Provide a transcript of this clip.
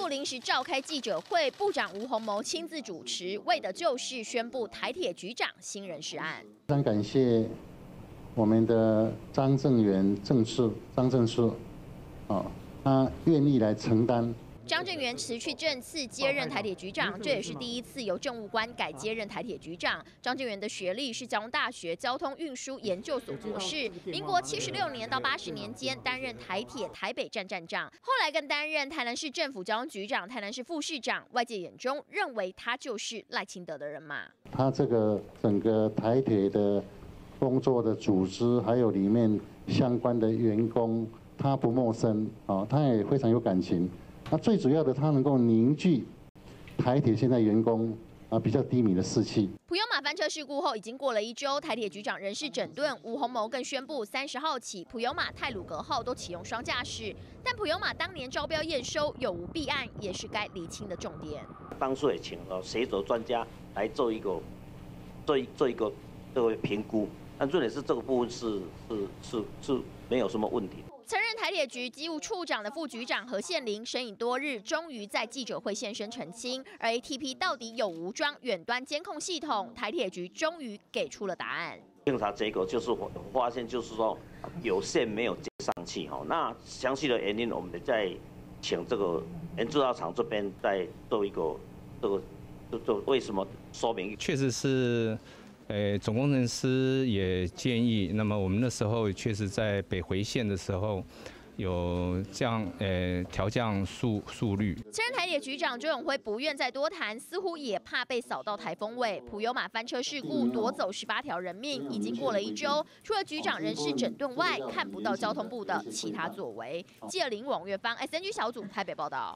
部临时召开记者会，部长吴鸿谋亲自主持，为的就是宣布台铁局长新人事案。非常感谢我们的张正元、他愿意来承担。 张正元辞去正次接任台铁局长，这也是第一次由政务官改接任台铁局长。张正元的学历是交通大学交通运输研究所博士，民国76年到80年间担任台铁台北站站长，后来更担任台南市政府交通局长、台南市副市长。外界眼中认为他就是赖清德的人马。他这个整个台铁的工作的组织，还有里面相关的员工，他不陌生啊，他也非常有感情。 那最主要的，它能够凝聚台铁现在员工比较低迷的士气。普悠玛翻车事故后已经过了1周，台铁局长人事整顿，吴鸿谋更宣布30号起，普悠玛、太鲁阁号都启用双驾驶。但普悠玛当年招标验收有无弊案，也是该厘清的重点。当初也请了学者专家来做一个评估，但重点是这个部分是没有什么问题。 曾任台铁局机务处长的副局长何宪林身隐多日，终于在记者会现身澄清。而 ATP 到底有无装远端监控系统，台铁局终于给出了答案。调查结果就是我发现，就是说有线没有接上去哈。那详细的原因，我们再请这个原制造厂这边再做一个为什么说明。确实是。 总工程师也建议，那么我们那时候确实在北回线的时候有降调降速率。前任台铁局长周永辉不愿再多谈，似乎也怕被扫到台风尾。普悠玛翻车事故夺走18条人命，已经过了1周，除了局长人事整顿外，看不到交通部的其他作为。记者林广月芳，SNG 小组台北报道。